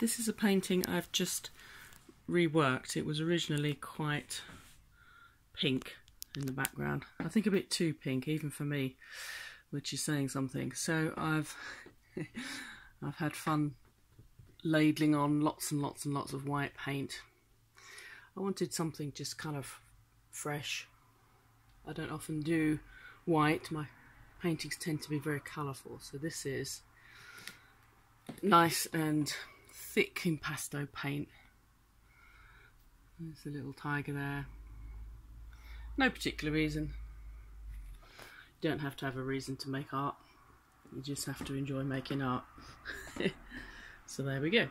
This is a painting I've just reworked. It was originally quite pink in the background. I think a bit too pink, even for me, which is saying something. So I've had fun ladling on lots and lots and lots of white paint. I wanted something just kind of fresh. I don't often do white. My paintings tend to be very colourful, so this is nice and thick impasto paint. There's a little tiger there. No particular reason. You don't have to have a reason to make art. You just have to enjoy making art. So there we go.